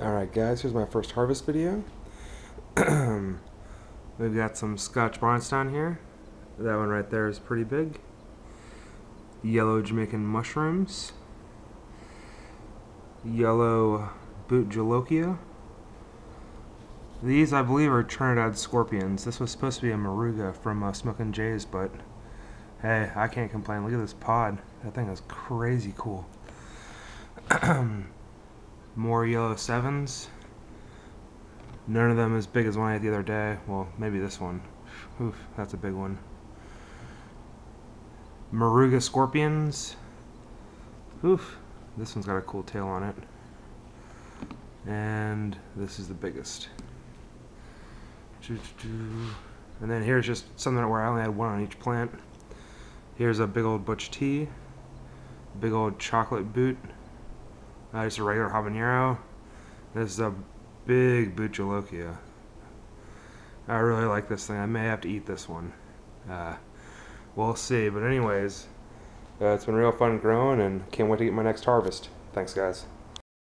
Alright guys, here's my first harvest video. We've got some Scotch Bonnets down here. That one right there is pretty big. Yellow Jamaican Mushrooms. Yellow Boot Jalocchio. These I believe are Trinidad Scorpions. This was supposed to be a Moruga from Smokin' Jays, but hey, I can't complain. Look at this pod. That thing is crazy cool. More yellow sevens. None of them as big as one I had the other day. Well, maybe this one. Oof, that's a big one. Moruga Scorpions. Oof, this one's got a cool tail on it. And this is the biggest. And then here's just something where I only had one on each plant. Here's a big old butch tea. Big old chocolate boot. Just a regular habanero. This is a big bhut jolokia. I really like this thing. I may have to eat this one. We'll see. But anyways, it's been real fun growing and can't wait to get my next harvest. Thanks, guys.